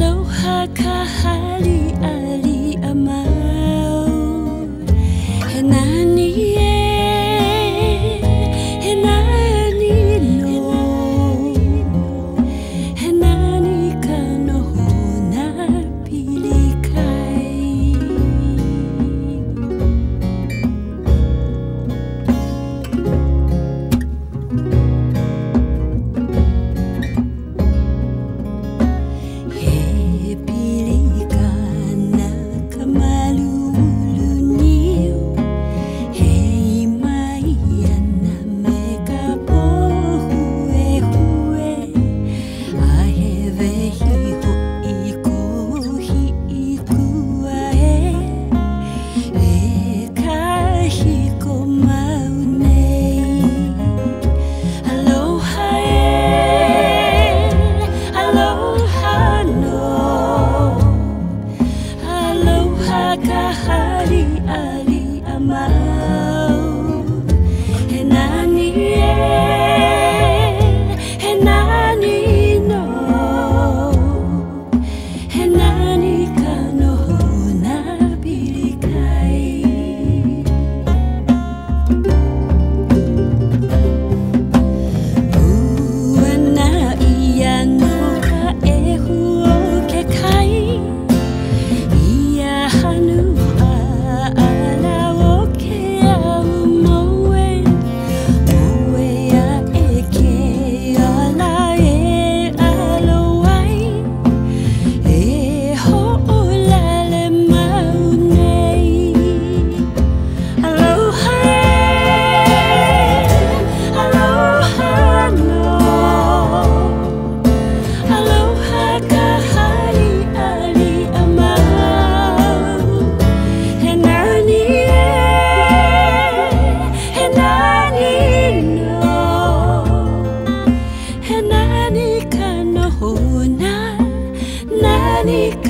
Aloha ka hali ali a mau. He nani e, he nani no, he nani ka no hona pilikai. Nani